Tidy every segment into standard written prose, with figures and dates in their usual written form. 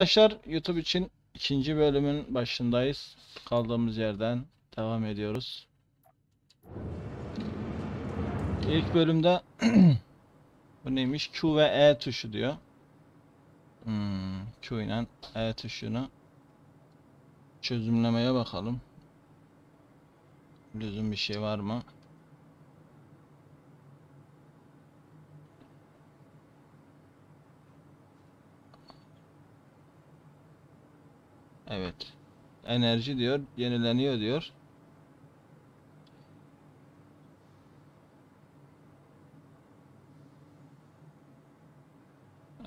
Arkadaşlar YouTube için ikinci bölümün başındayız. Kaldığımız yerden devam ediyoruz. İlk bölümde bu neymiş? Q ve E tuşu diyor. Q ile E tuşunu çözümlemeye bakalım. Lüzum bir şey var mı? Evet. Enerji diyor. Yenileniyor diyor.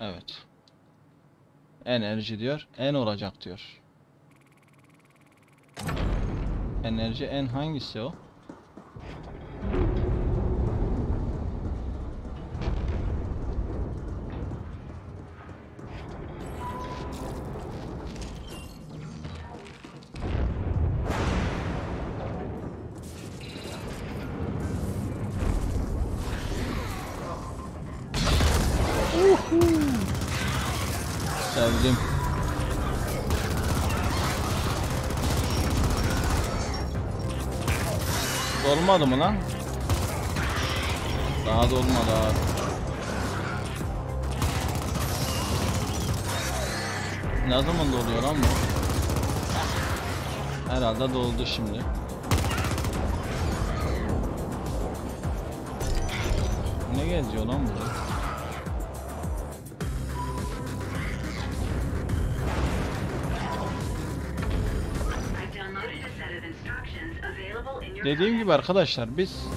Evet. Enerji diyor. En olacak diyor. Enerji en hangisi o? Sevdim. Dolmadı mı lan? Daha dolmadı abi. Ne zaman doluyor lan bu? Herhalde doldu şimdi. Ne geziyor lan burada? Dediğim gibi arkadaşlar biz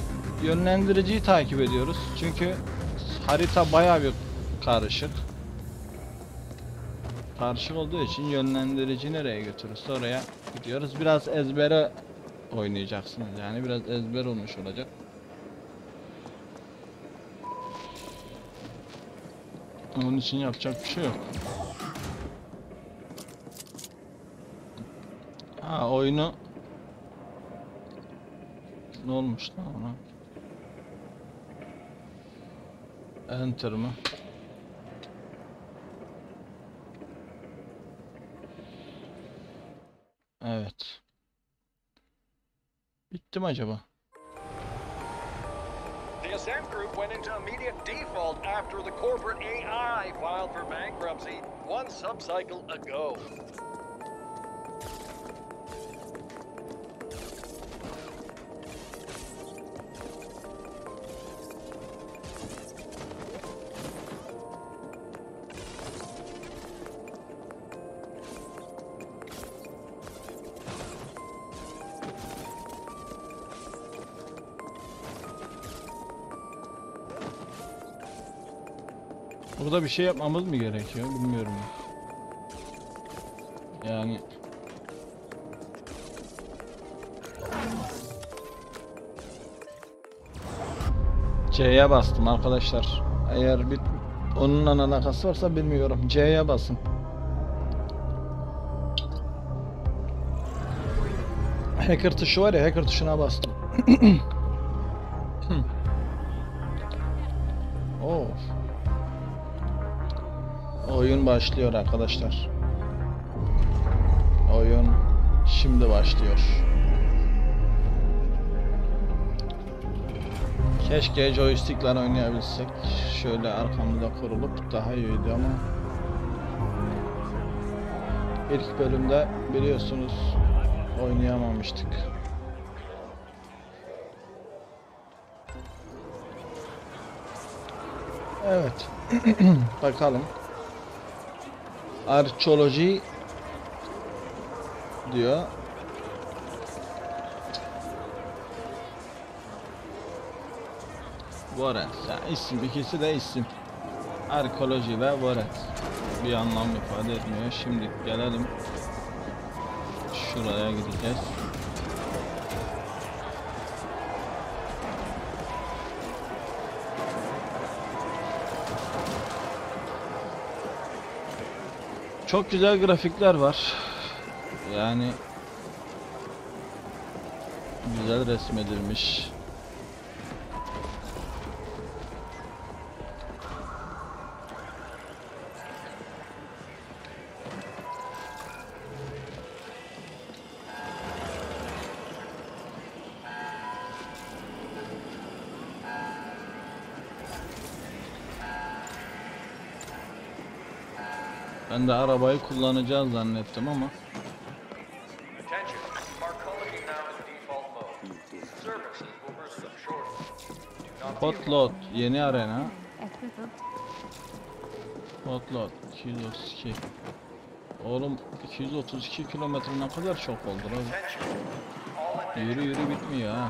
yönlendiriciyi takip ediyoruz. Çünkü harita bayağı bir karışık. Karışık olduğu için yönlendirici nereye götürürse oraya gidiyoruz. Biraz ezbere oynayacaksınız. Yani biraz ezber olmuş olacak. Onun için yapacak bir şey yok. Ha oyunu... Ne olmuş lan ona? Enter mı? Evet. Bitti mi acaba? The Ascent group went into immediate default after the corporate AI filed for bankruptcy one subcycle ago. Burada bir şey yapmamız mı gerekiyor bilmiyorum. Yani C'ye bastım arkadaşlar. Eğer bir onunla alakası varsa bilmiyorum. C'ye basın. Hacker tuşu var ya, hacker tuşuna bastım. Oyun başlıyor arkadaşlar. Oyun şimdi başlıyor. Keşke joystick'le oynayabilsek. Şöyle arkamızda kurulup daha iyiydi ama ilk bölümde biliyorsunuz oynayamamıştık. Evet. Bakalım. Arkeoloji diyor. Warrant. Yani isim, ikisi de isim. Arkeoloji ve warrant. Bir anlam ifade etmiyor. Şimdi gelelim. Şuraya gideceğiz. Çok güzel grafikler var. Yani güzel resmedilmiş. Ben de arabayı kullanacağız zannettim ama. Potlot yeni arena. Potlot 232. Oğlum 232 kilometre ne kadar çok oldu abi. Yürü yürü bitmiyor ha.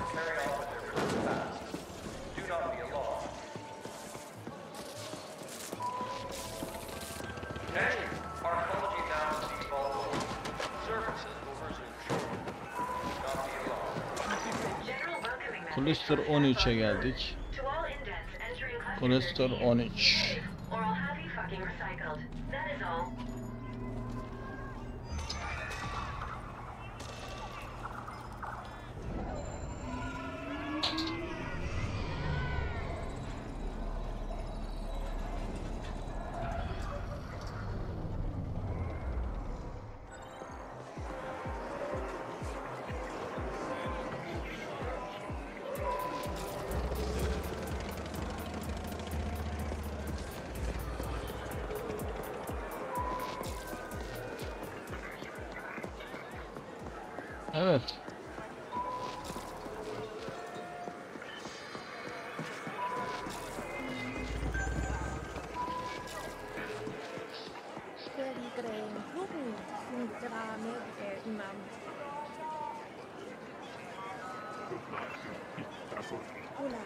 Cluster 13'e geldik. Cluster 13. Evet.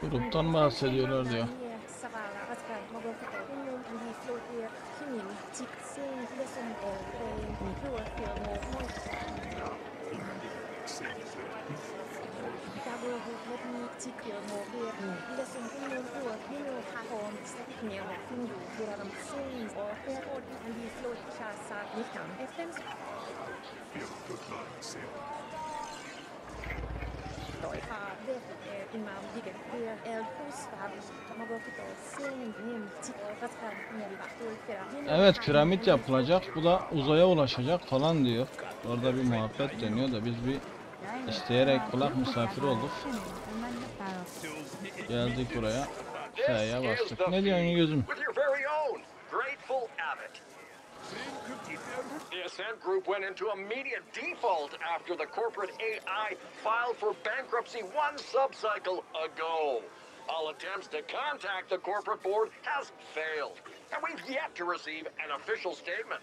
Gruptan bahsediyorlar diyor. Evet, piramit yapılacak, bu da uzaya ulaşacak falan diyor. Orada bir muhabbet dönüyor da biz bir isteyerek kulak misafir olduk. Geldik buraya. Şeye bastık. Ne diyorsun gözüm? The Ascent group went into immediate default after the corporate AI filed for bankruptcy one subcycle ago. All attempts to contact the corporate board has failed, and we've yet to receive an official statement.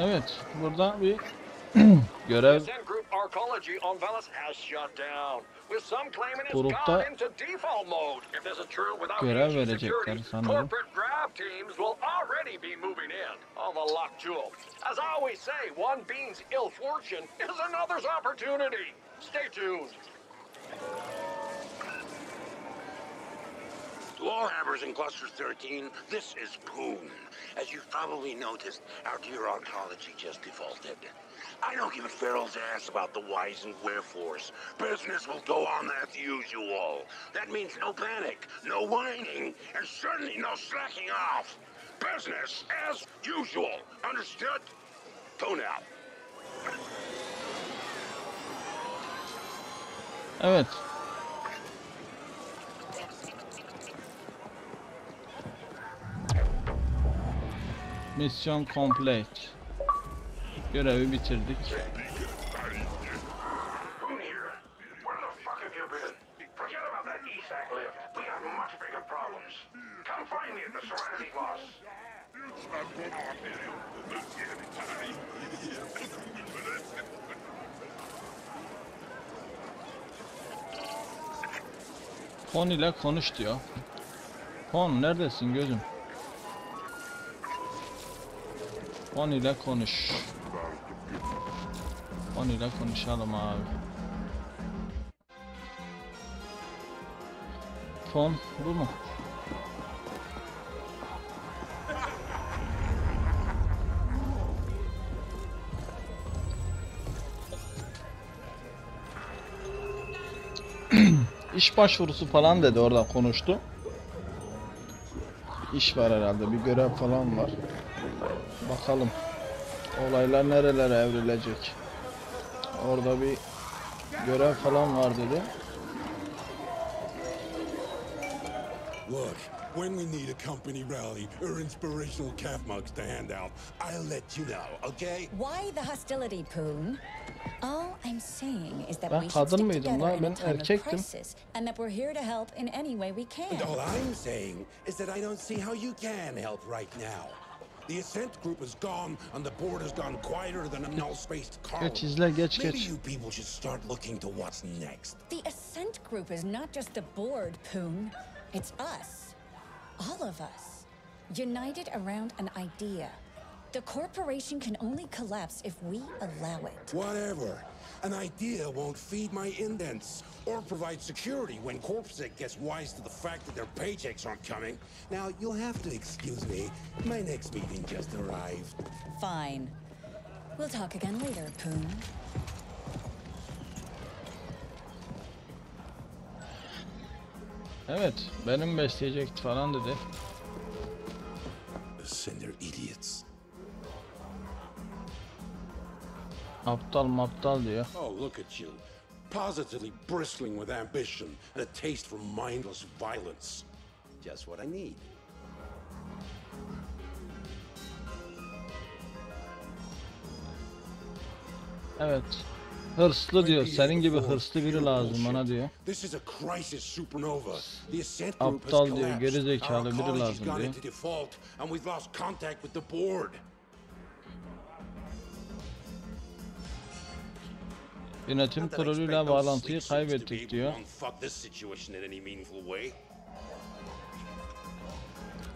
Evet, burada bir görev grupta görev verecekler sanırım. To all hammers in Cluster 13, this is Poon. As you've probably noticed, our dear oncology just defaulted. I don't give a feral's ass about the whys and wherefores. Business will go on as usual. That means no panic, no whining, and certainly no slacking off. Business as usual. Understood? Poon out. Evet. Misyon complete. Görevi bitirdik. Poon ile konuş diyor. Poon neredesin gözüm? Poon ile konuş. Poon ile konuşalım abi. Poon bu mu? İş başvurusu falan dedi, orada konuştu. İş var herhalde, bir görev falan var. Bakalım olaylar nerelere evrilecek. Orada bir görev falan var dedi. Look, when we need a company rally or inspirational calf mugs to hand out, I'll let you know, okay? Why the hostility, Poon? All I'm saying is that we should stick together in a time of crisis, and that we're here to help in any way we can. And all I'm saying is that I don't see how you can help right now. The Ascent group is gone, and the board has gone quieter than a null-spaced car. Maybe you people should start looking to what's next. The Ascent group is not just the board, Poon. It's us, all of us, united around an idea. The corporation can only collapse if we allow it. Whatever. An idea won't feed my indents or provide security when CorpSec gets wise to the fact that their paychecks aren't coming. Now, you'll have to excuse me. My next meeting just arrived. Fine. We'll talk again later, Poon. Evet, benim besleyecek falan dedi. Aptal maptal diyor. Oh, look at you. Positively bristling with ambition and a taste for mindless violence. Just what I need. Evet. Hırslı diyor. Senin gibi hırslı biri lazım bana diyor. Aptal diyor, gerizekalı biri lazım diyor. Yönetim kuruluyla bağlantıyı kaybettik diyor.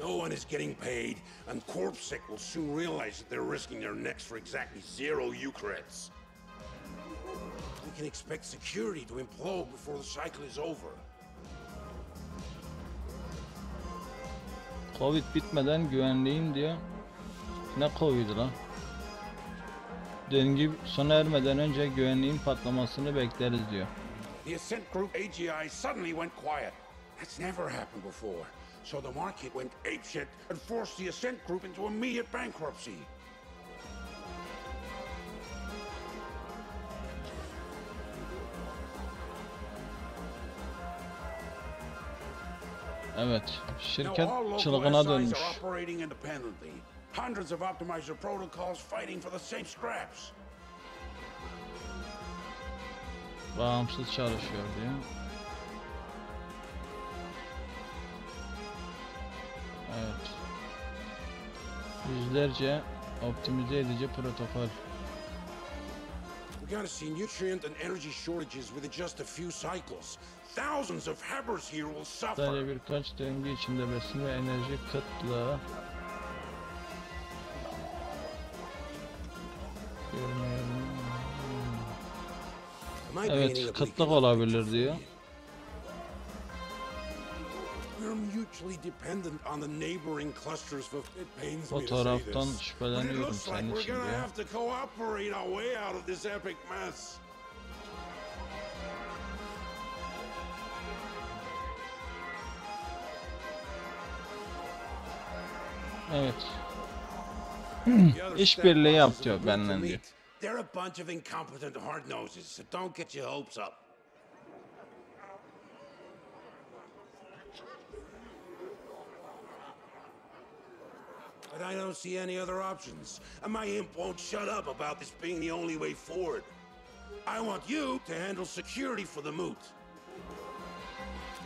No one is getting paid, and CorpSec will soon realize that they're risking their necks for exactly zero Eucharits. We can expect security to implode before the cycle is over. Covid bitmeden güvenliyim diyor. Ne Covid'i lan? Döngü sona ermeden önce güvenliğin patlamasını bekleriz diyor. The Ascent Group AGI suddenly went quiet. That's never happened before. So the market went apeshit and forced the Ascent Group into immediate bankruptcy. Evet, şirket çılgına dönmüş. Hundreds of optimizer protocols fighting for the same scraps. Bağımsız çalışıyor diyor. Evet. Yüzlerce optimize edici protokol. We're gonna see nutrient and energy shortages within just a few cycles. Thousands of habbers here will suffer. Sadece birkaç döngü içinde besin ve enerji kıtlığı evet, kıtlık olabilir diyor. O taraftan şüpheleniyorum senin için diyor. Evet. İşbirliği yap diyor benimle diyor. They're a bunch of incompetent hard-noses, so don't get your hopes up. But I don't see any other options, and my imp won't shut up about this being the only way forward. I want you to handle security for the moot.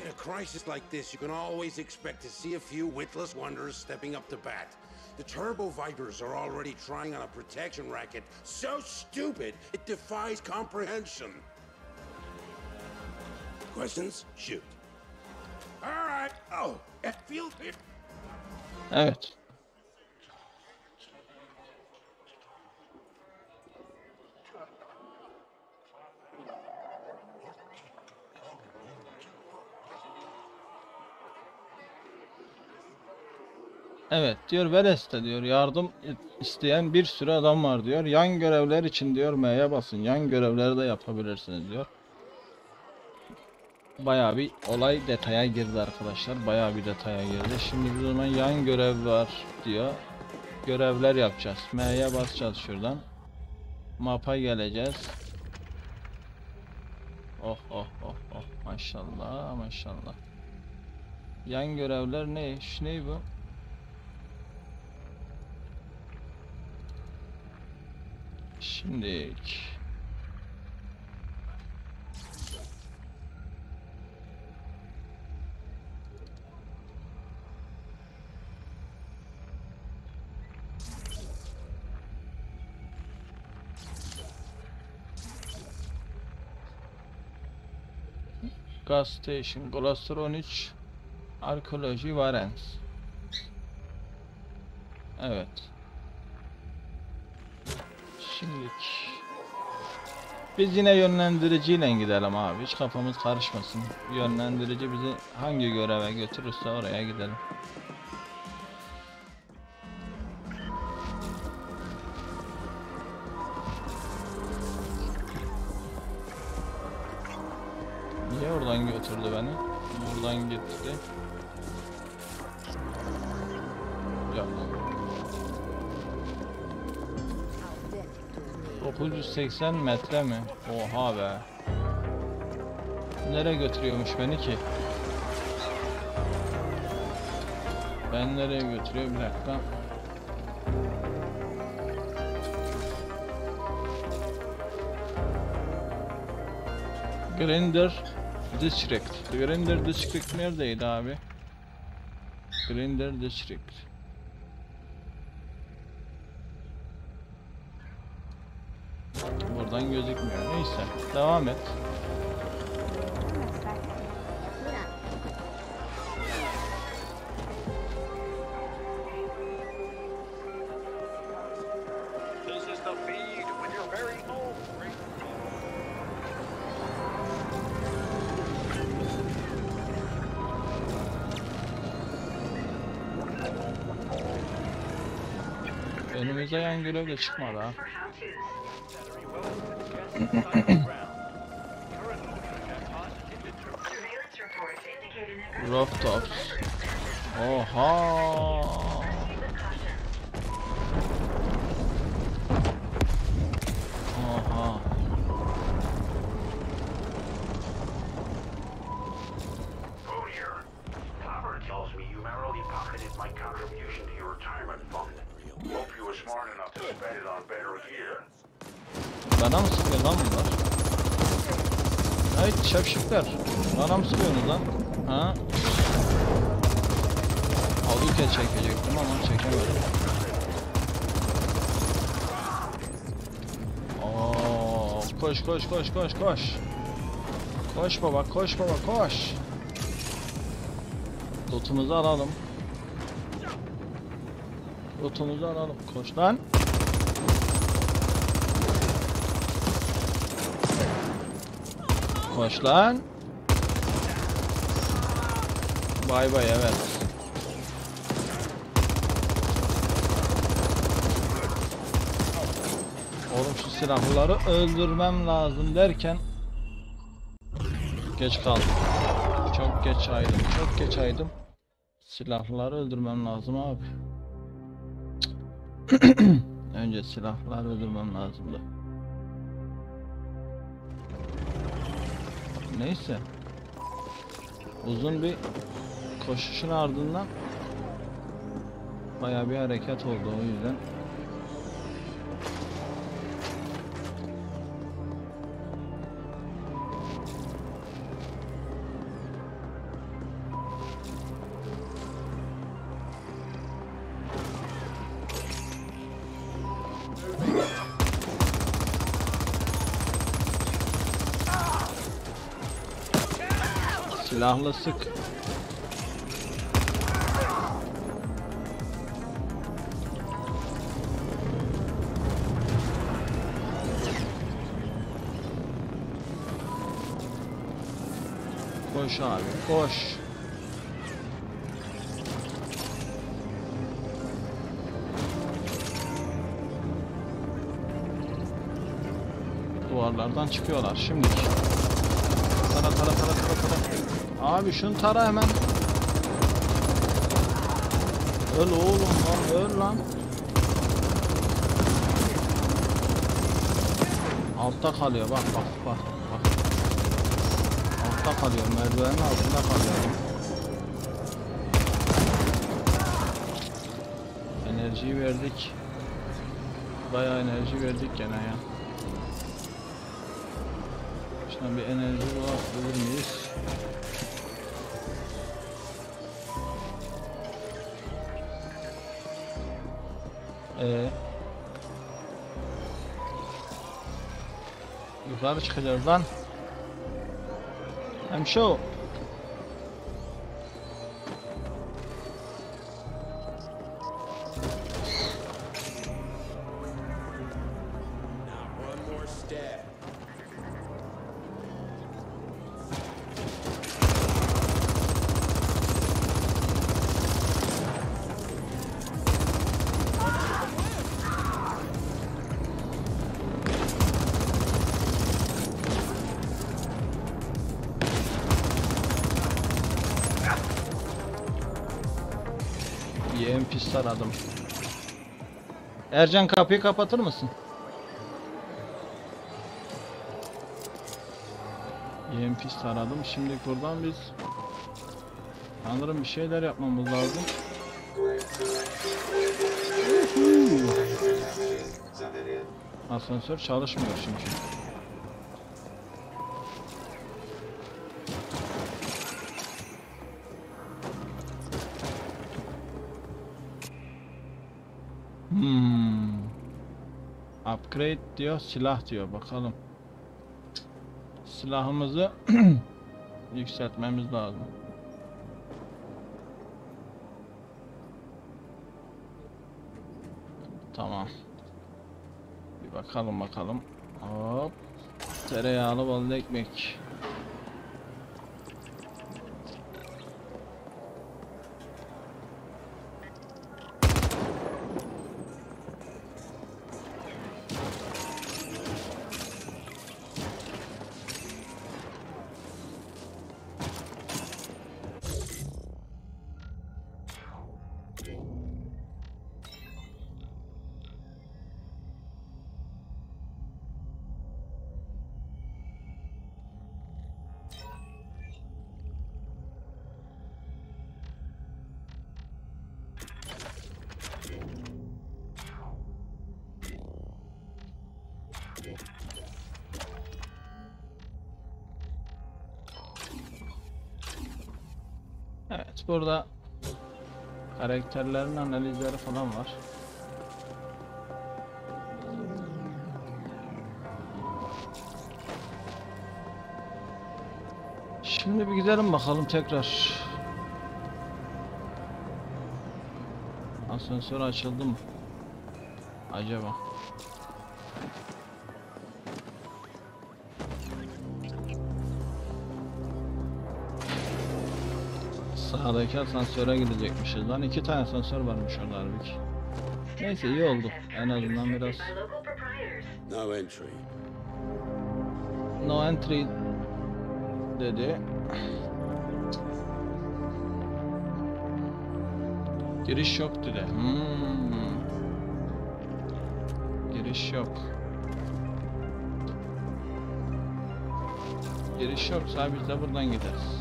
In a crisis like this, you can always expect to see a few witless wanderers stepping up to bat. The Turbo Vipers are already trying on a protection racket so stupid it defies comprehension. Questions? Shoot. All right. Oh, it feels it. Evet. Evet diyor, Veles'te diyor yardım isteyen bir sürü adam var diyor. Yan görevler için diyor M'ye basın. Yan görevleri de yapabilirsiniz diyor. bayağı bir olay detaya girdi arkadaşlar. Bayağı bir detaya girdi. Şimdi biz o zaman yan görev var diyor. Görevler yapacağız. M'ye basacağız şuradan. Map'a geleceğiz. Oh oh oh oh. Maşallah maşallah. Yan görevler ne? Şu ne bu? Şimdi Gas Station, Cluster 13, Arkeoloji Varens. Evet. Şimdi biz yine yönlendiriciyle gidelim abi, hiç kafamız karışmasın. Yönlendirici bizi hangi göreve götürürse oraya gidelim. Niye oradan götürdü beni? Buradan gitti. Yok. 980 metre mi? Oha be. Nereye götürüyormuş beni ki? Ben nereye götürüyor? Bir dakika. Grinder district. Grinder district neredeydi abi? Grinder district. Buradan gözükmüyor. Neyse, devam et. Önümüze yan görev de çıkmadı ha. Rooftops. Oha. Oha. Bana mı sıkıyor lan bunlar? Ay şapşıklar. Bana mı sıkıyorsunuz lan? Ha? Alırken çekecektim ama çekemedim. Oo, koş koş koş koş koş. Koş baba koş baba koş. Lootumuzu alalım. Lootumuzu alalım. Koş lan. Koş lan. Bay bay evet. Oğlum şu silahları öldürmem lazım derken geç kaldım. Çok geç aydım. Çok geç aydım. Silahları öldürmem lazım abi. Önce silahları öldürmem lazımdı. Neyse. Uzun bir koşuşun ardından bayağı bir hareket oldu o yüzden. Silahla sık. Koş abi, koş. Duvarlardan çıkıyorlar şimdi. Tara. Abi şunu tara hemen. Öl oğlum lan, öl lan. Altta kalıyor bak. Altta kalıyor, merdivenin altında kalıyor. Enerjiyi verdik. Bayağı enerji verdik gene ya. Şuna bir enerji bulur muyuz? Yukarı çıkacağız lan. Hemşo. Aradım. Ercan kapıyı kapatır mısın? Yempis aradım. Şimdi buradan biz sanırım bir şeyler yapmamız lazım. Asansör çalışmıyor çünkü. Upgrade diyor, silah diyor. Bakalım. Silahımızı yükseltmemiz lazım. Tamam. Bir bakalım. Hop. Tereyağlı ballı ekmek. Evet, burada karakterlerin analizleri falan var. Şimdi bir gidelim bakalım tekrar. Asansör açıldı mı acaba? Sağdaki asansöre gidecekmişiz lan. 2 tane asansör varmış orada halbuki. Neyse iyi oldu. En azından biraz. No entry dedi. Giriş yok dedi. Giriş yoksa biz de buradan gideriz.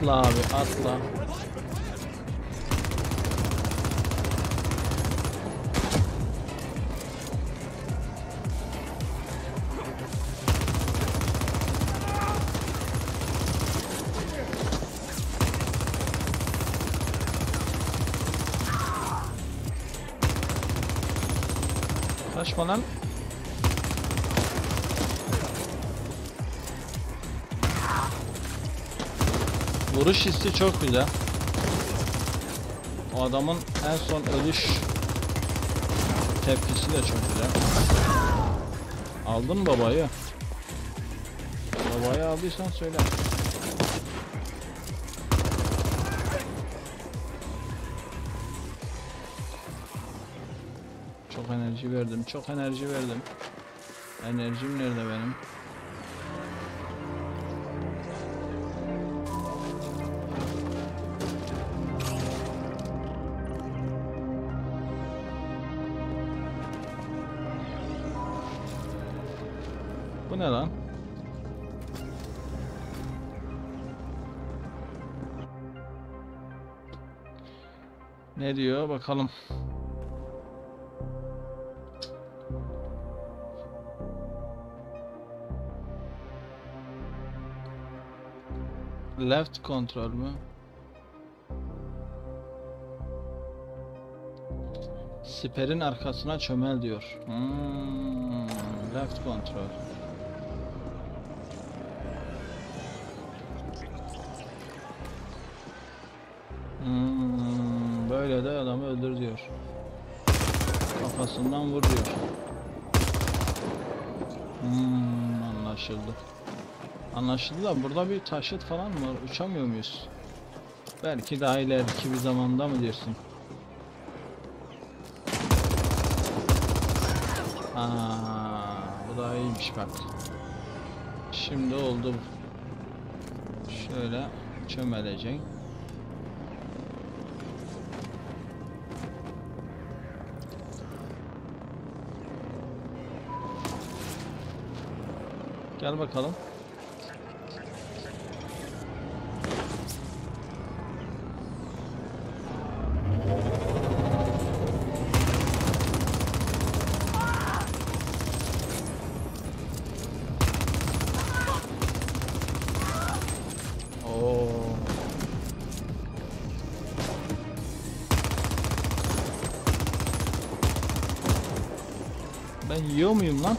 Atla abi, atla. Kaçma lan. Vuruş hissi çok güzel. O adamın en son ölüş tepkisi de çok güzel. Aldın babayı. Babayı aldıysan söyle. Çok enerji verdim. Çok enerji verdim. Enerjim nerede benim? Bu ne lan? Ne diyor bakalım. Left kontrol mü? Siperin arkasına çömel diyor. Left kontrol. Böyle de adamı öldür diyor. Kafasından vur diyor. Anlaşıldı. Anlaşıldı da burada bir taşıt falan var. Uçamıyor muyuz? Belki daha ileriki bir zamanda mı diyorsun? Bu daha iyiymiş bak. Şimdi oldu. Şöyle çömelecek. Gel bakalım. Ben yiyor muyum lan?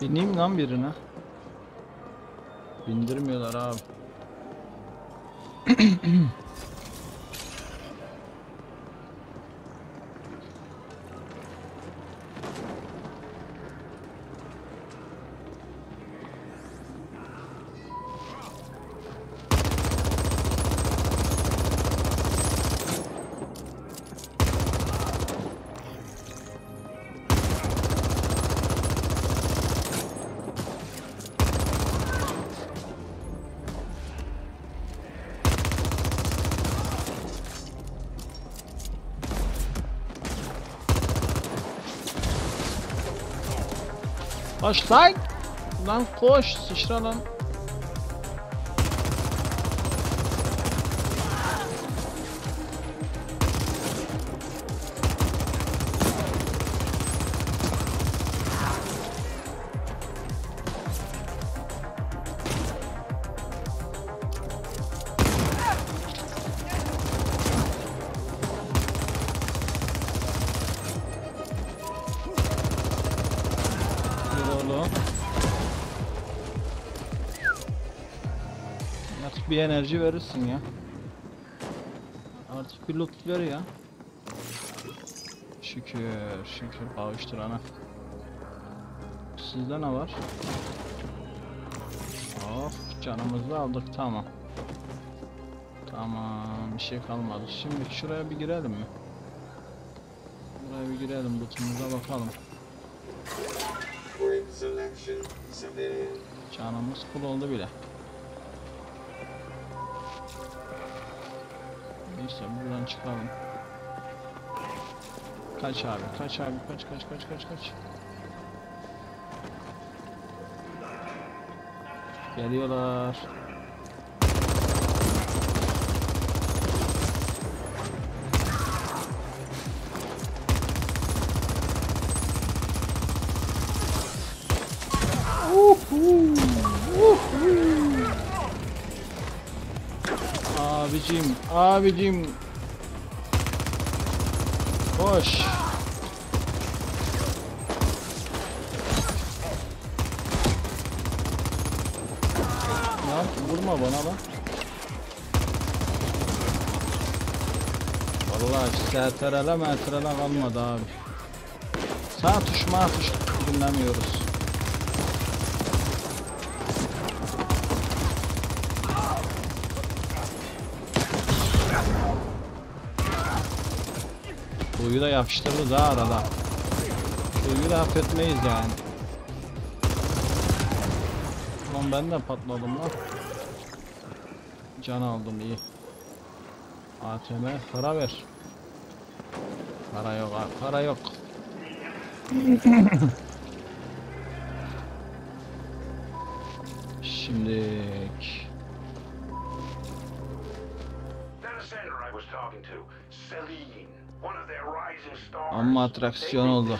Bineyim lan birine. Bindirmiyorlar abi. Koş lan! Lan koş! Sıçra lan! Artık bir enerji verirsin ya. Artık bir loot ver ya. Şükür, şükür bağıştırana. Sizde ne var? Of, canımızı aldık, tamam. Tamam, bir şey kalmadı. Şimdi şuraya bir girelim mi? Buraya bir girelim, lootumuza bakalım. Canımız full oldu bile. Neyse buradan çıkalım. Kaç abi, kaç abi, kaç. Geliyorlar. Woohoo! Abicim, abicim. Koş. Lan vurma bana bak. Vallahi serterele merterele kalmadı abi. Sağ tuş mağ tuş dinlemiyoruz. Suyu da yapıştırırız ha arada. Suyu da affetmeyiz yani. Lan ben de patladım lan. Can aldım iyi. ATM para ver. Para yok abi, para yok. Şimdi amma atraksiyon oldu.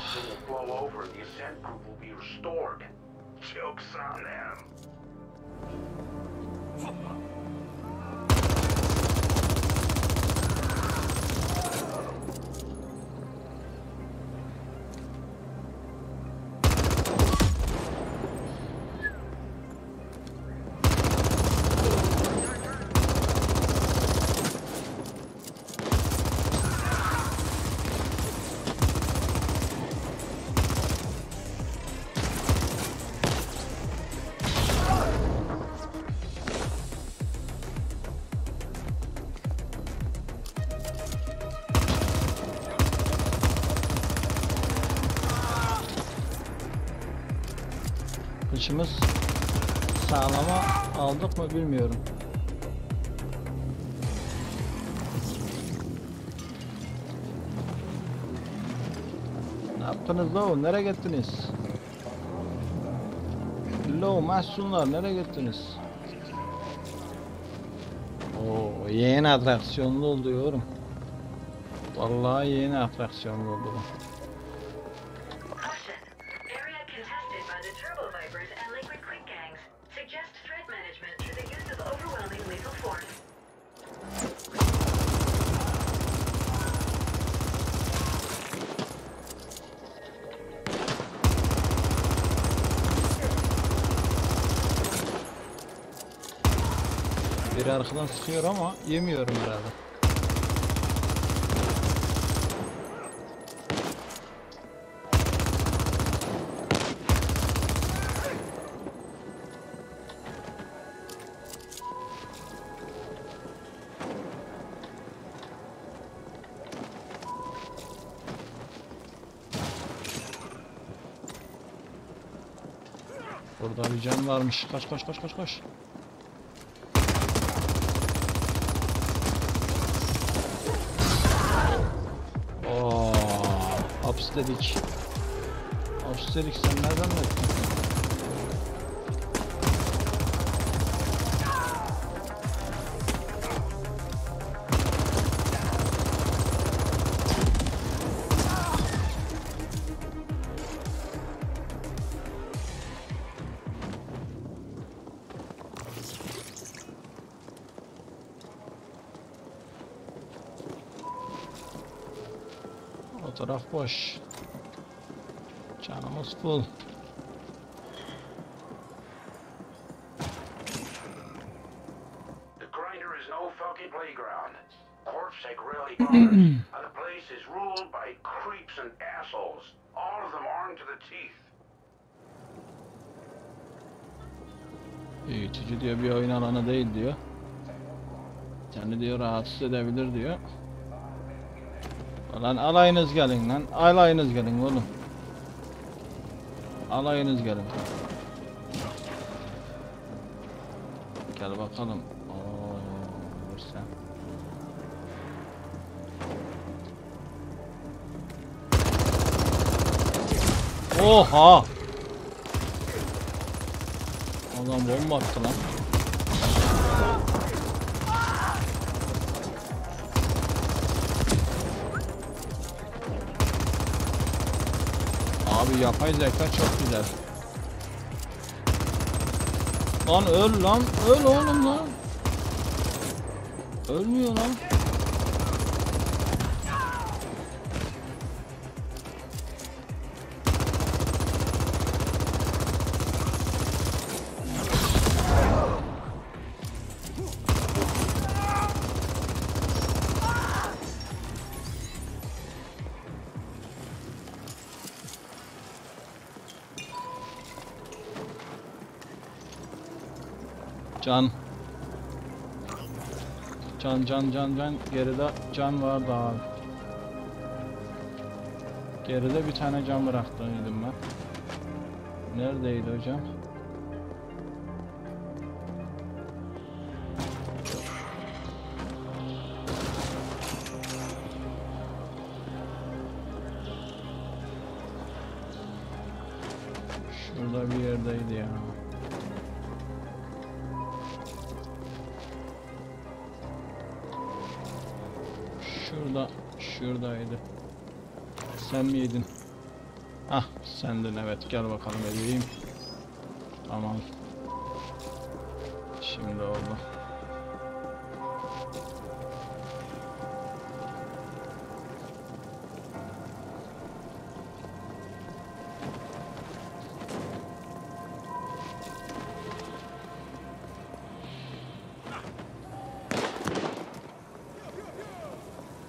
İşimiz sağlama aldık mı bilmiyorum. Ne yaptınız lo? Nereye gittiniz? Lo mahsunlar nereye gittiniz? Oo yeni atraksiyonlu oldu yorum. Vallahi yeni atraksiyonlu oldu. Arkadan sıkıyor ama yemiyorum herhalde. Burada bir can varmış. Kaç kaç kaç kaç kaç. Dedik. Absterik sen nereden baktın? O taraf boş. Canımız full. Eğitici diyor bir oyun alanı değil diyor. Seni diyor rahatsız edebilir diyor. Lan alayınız gelin lan. Alayınız gelin oğlum. Alayınız gelin. Gel bakalım. Oo, görsen. Oha! Adam bomba attı lan. Yapay zeka çok güzel. Lan öl oğlum lan. Ölmüyor lan. Can geride can vardı abi. Geride bir tane can bıraktıydım ben. Neredeydi hocam? Şurada bir yerdeydi ya. Şuradaydı. Sen mi yedin? Ah, sendin, evet. Gel bakalım edeyim. Tamam. Şimdi oldu.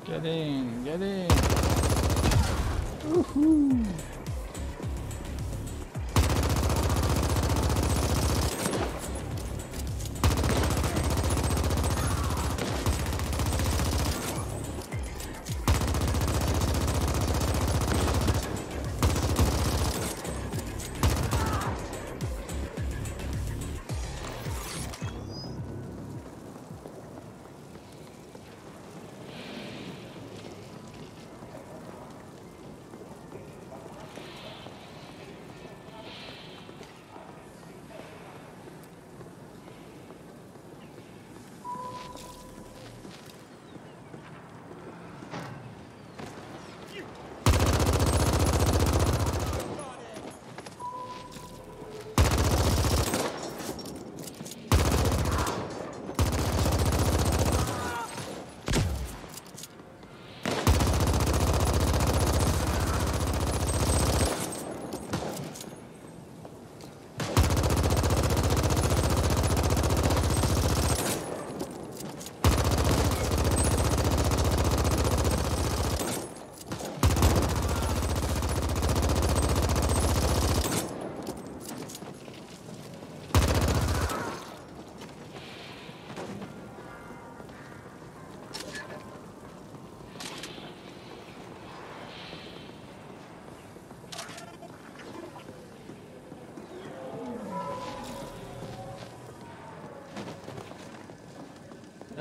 Gelin. Uhu.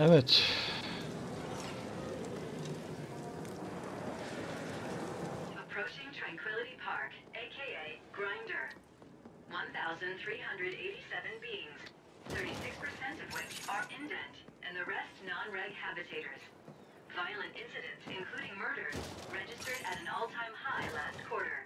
Evet. Approaching Tranquility Park, aka Grinder. 1,387 beings, 36% of which are indent, and the rest non-reg habitators. Violent incidents, including murders, registered at an all-time high last quarter.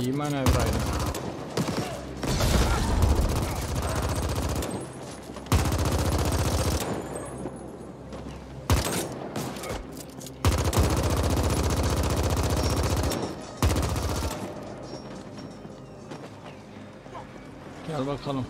İyi manevraydı. Gel bakalım.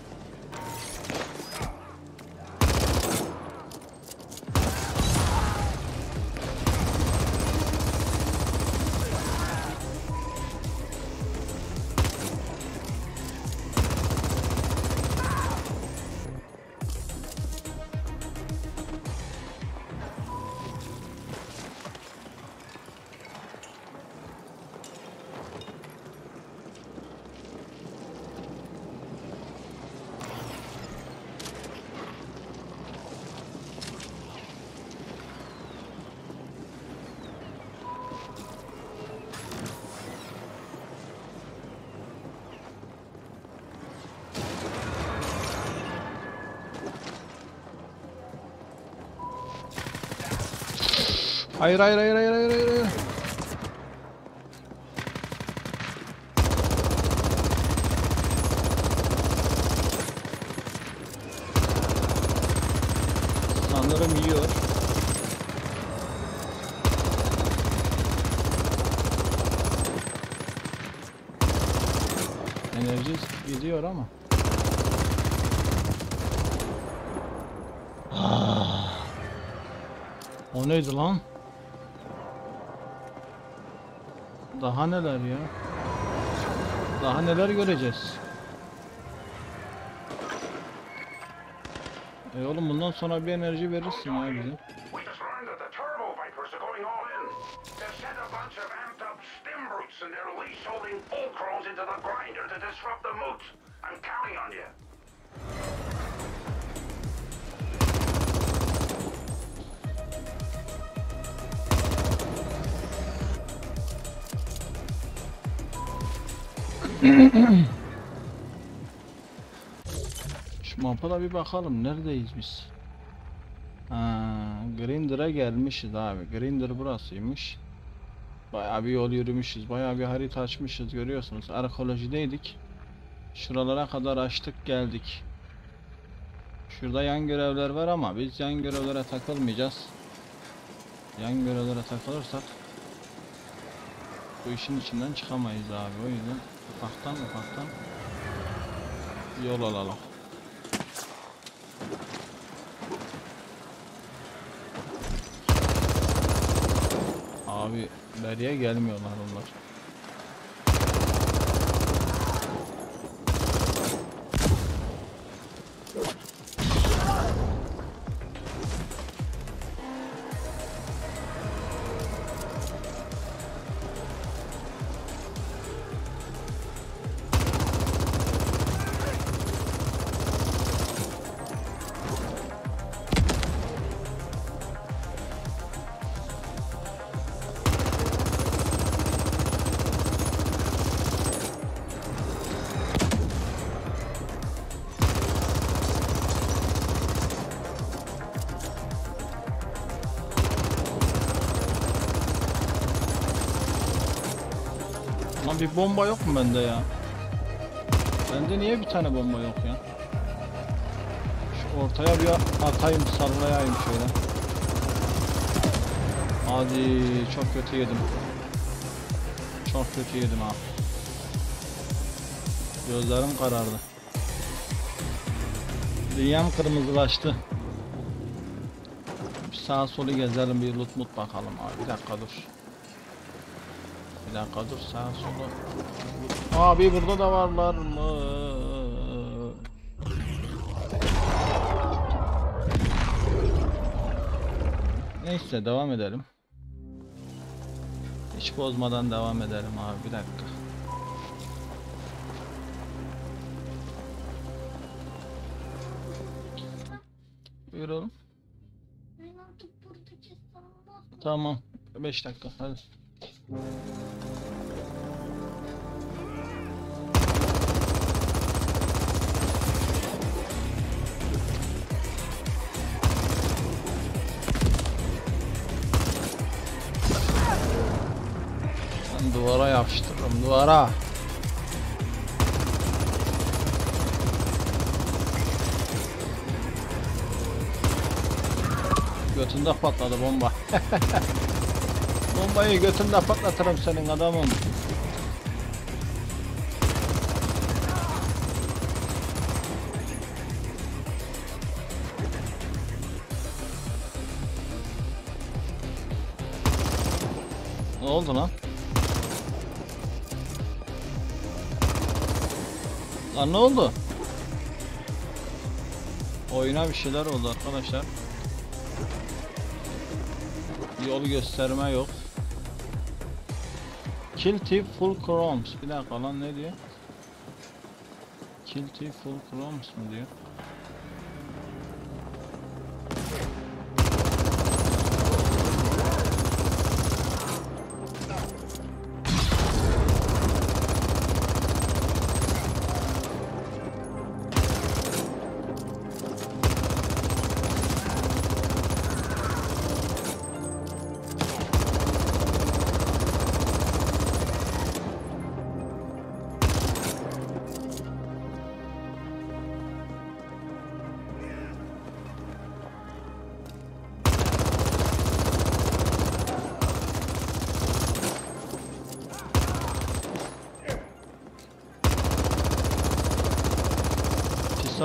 Hayır. Sanırım yiyor. Enerji gidiyor ama. O neydi lan? Daha neler ya? Daha neler göreceğiz? Oğlum bundan sonra bir enerji verirsin ya bize. Şu mapa'da bir bakalım neredeyiz biz? Grinder'a gelmişiz abi. Grinder burasıymış. Bayağı bir yol yürümüşüz, bayağı bir harita açmışız, görüyorsunuz. Arkeolojideydik. Şuralara kadar açtık geldik. Şurada yan görevler var ama biz yan görevlere takılmayacağız. Yan görevlere takılırsak bu işin içinden çıkamayız abi, o yüzden ufaktan yol alalım. Abi beriye gelmiyorlar onlar. Bir bomba yok mu bende ya? Bende niye bir tane bomba yok ya? Şu ortaya bir atayım, sallayayım şöyle. Hadi çok kötü yedim. Çok kötü yedim abi. Gözlerim karardı. Dünyam kırmızılaştı. Bir sağa solu gezelim, bir loot mut bakalım abi. Bir dakika dur. Dur sağa sola. Abi burada da varlar mı? Neyse devam edelim. Hiç bozmadan devam edelim abi, bir dakika. Buyur oğlum. Tamam 5 dakika hadi. Ben duvara yapıştırırım, duvara. Götünde patladı bomba. Bombayı götümde patlatırım senin adamım. Ne oldu lan? Lan ne oldu? Oyuna bir şeyler oldu arkadaşlar. Yol gösterme yok. Kill tip full chromes, bir dakika lan ne diyor? Kill tip full chromes mi diyor?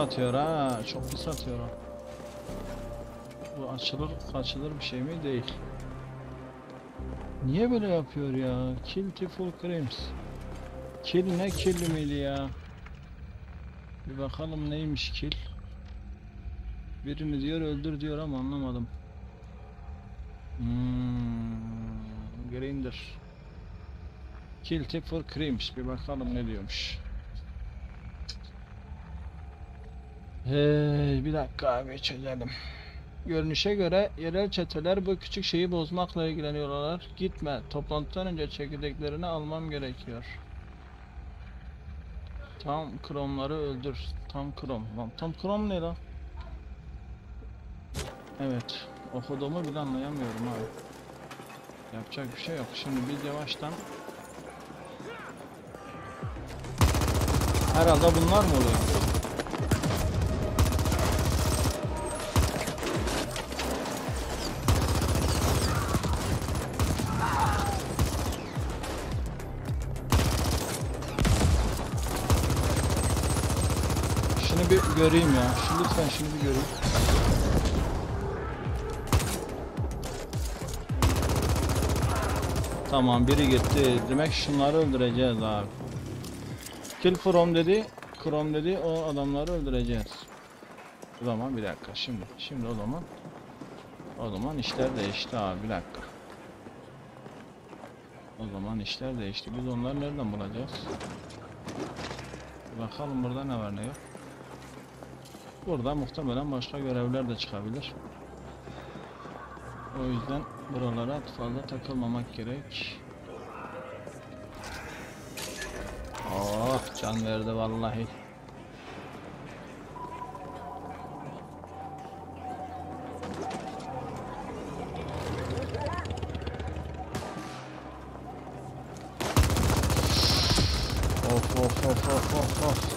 atıyor ha. Çok pis atıyor ha. Bu açılır kaçılır bir şey mi? Değil. Niye böyle yapıyor ya? Kill to full creams. Kill ne kill miydi ya? Bir bakalım neymiş kill. Birini diyor öldür diyor ama anlamadım. Grinder. Kill tip for creams. Bir bakalım ne diyormuş. Bir dakika abi çözelim. Görünüşe göre yerel çeteler bu küçük şeyi bozmakla ilgileniyorlar. Gitme. Toplantıdan önce çekirdeklerini almam gerekiyor. Tam kromları öldür. Tam krom. Lan tam krom ne lan? Evet. Okuduğumu bile anlayamıyorum abi. Yapacak bir şey yok. Şimdi bir yavaştan. Herhalde bunlar mı oluyor? Şunu bir göreyim ya. Şunu lütfen şimdi bir göreyim. Tamam biri gitti. Demek şunları öldüreceğiz abi. Kill from dedi, krom dedi, o adamları öldüreceğiz. O zaman bir dakika, şimdi o zaman işler değişti abi, bir dakika. O zaman işler değişti, biz onları nereden bulacağız? Bakalım burada ne var ne yok. Burada muhtemelen başka görevler de çıkabilir. O yüzden buralara fazla takılmamak gerek. Oh, can verdi vallahi. Of of of of of of.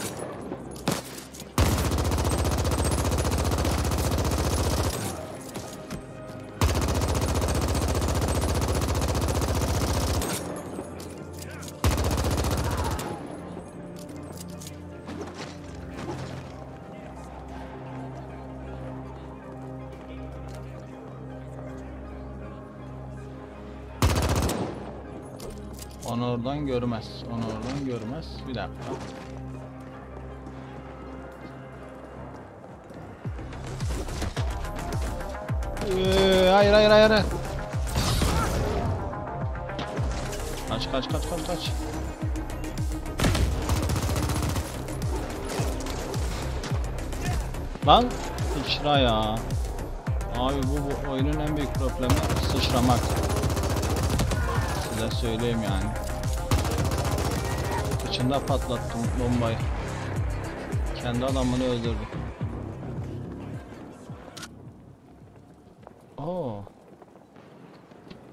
Onu oradan görmez. Onu oradan görmez. Bir dakika. Hayır hayır hayır. Kaç kaç kaç kaç kaç. Lan sıçra ya. Abi bu oyunun en büyük problemi sıçramak. Size söyleyeyim yani. İçinde patlattım bombayı. Kendi adamını öldürdüm. Oo.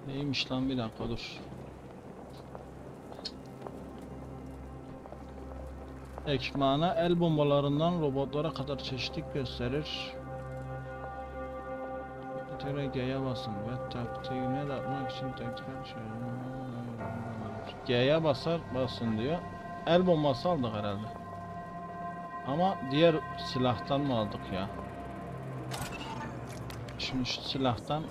Neymiş lan bir dakika dur. Ekmana el bombalarından robotlara kadar çeşitlik gösterir. G'ye basın ve taktiğine atmak için tekrar şöyle. G'ye basın diyor. El bombası aldık herhalde. Ama diğer silahtan mı aldık ya? Şimdi şu silahtan.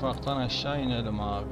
Ufaktan aşağı inelim abi.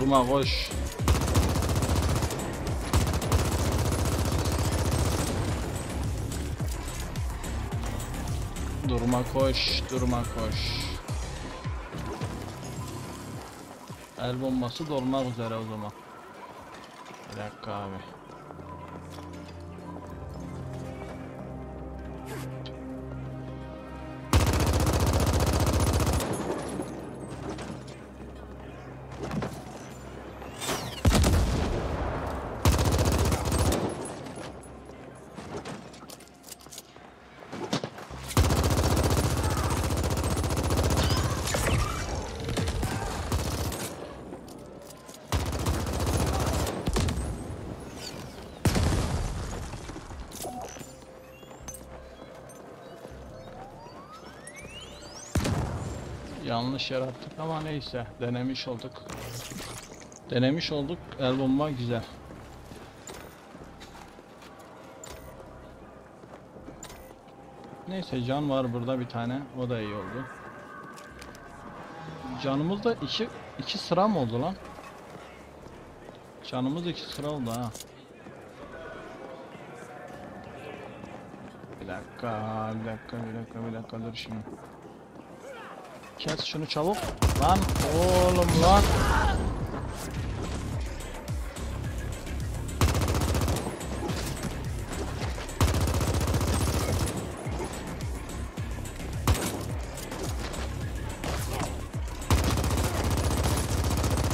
durma, koş. Durma koş, durma koş. El bombası dolmak üzere o zaman. Bir dakika abi. Yanlış yarattık ama neyse, denemiş olduk. Denemiş olduk, el bomba güzel. Neyse, can var burada bir tane, o da iyi oldu. Canımız da iki sıra mı oldu lan? Canımız 2 sıra oldu ha. Bir dakika dur şimdi. Kes şunu çabuk. Lan oğlum lan.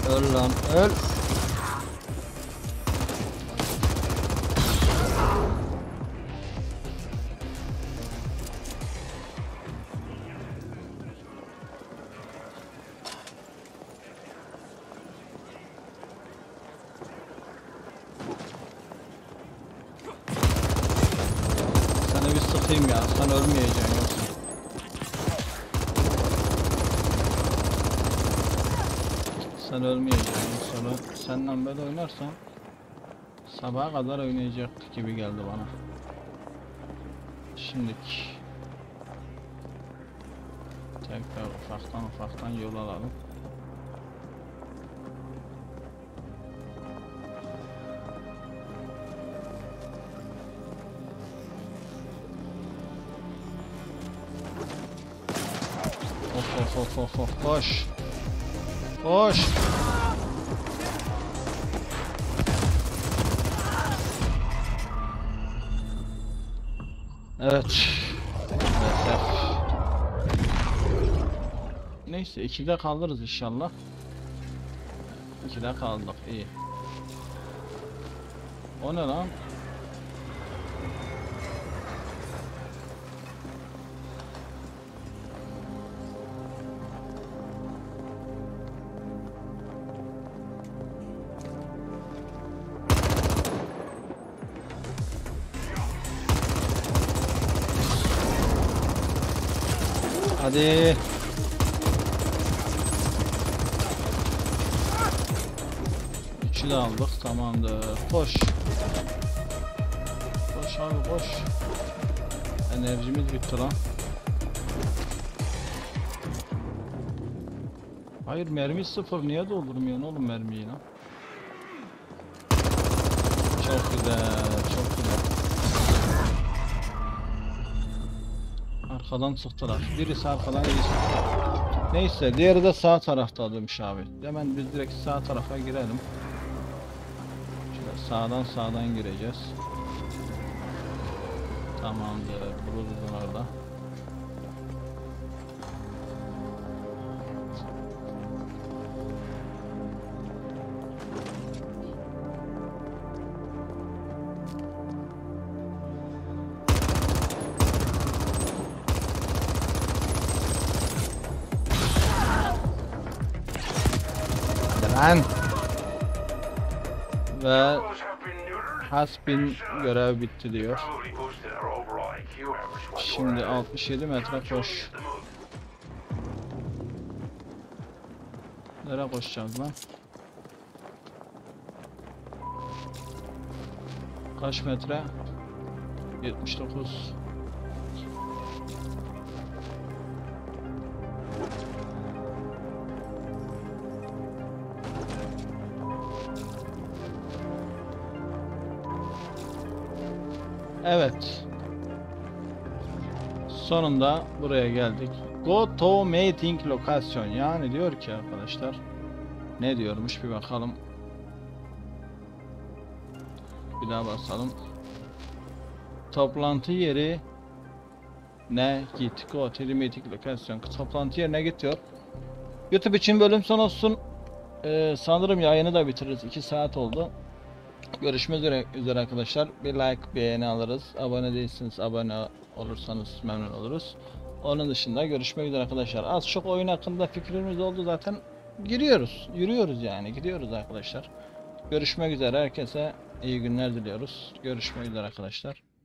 Öl lan öl. Senden böyle oynarsam sabaha kadar oynayacak gibi geldi bana. Şimdiki tekrar ufaktan yol alalım. Of koş. Evet. Neyse, 2'de kalırız inşallah. 2'de kaldık, iyi. O ne lan? Hadi. Üçü de aldık, tamamdır. Koş abi koş. Enerjimiz bitti lan. Hayır, mermi 0, niye doldurmuyorsun oğlum mermiyi lan? Çok güzel. Arkadan sıktılar. Birisi arkadan sıktı. Neyse, diğeri de sağ taraftaymış abi. Hemen biz direkt sağ tarafa girelim. Şöyle sağdan gireceğiz. Tamamdır. Buradalar da. Ve hasbin görev bitti diyor. Şimdi 67 metre koş. Nereye koşacağız lan? Kaç metre? 79. Evet. Sonunda buraya geldik. Go to meeting location. Yani diyor ki arkadaşlar. Ne diyormuş bir bakalım. Bir daha basalım. Toplantı yeri ne git. Go to meeting location. Toplantı yerine gidiyor. YouTube için bölüm son olsun. Sanırım yayını da bitiririz. 2 saat oldu. Görüşmek üzere arkadaşlar. Bir like, beğeni alırız. Abone değilsiniz, abone olursanız memnun oluruz. Onun dışında görüşmek üzere arkadaşlar. Az çok oyun hakkında fikrimiz oldu zaten. Giriyoruz, yürüyoruz yani. Gidiyoruz arkadaşlar. Görüşmek üzere. Herkese iyi günler diliyoruz. Görüşmek üzere arkadaşlar.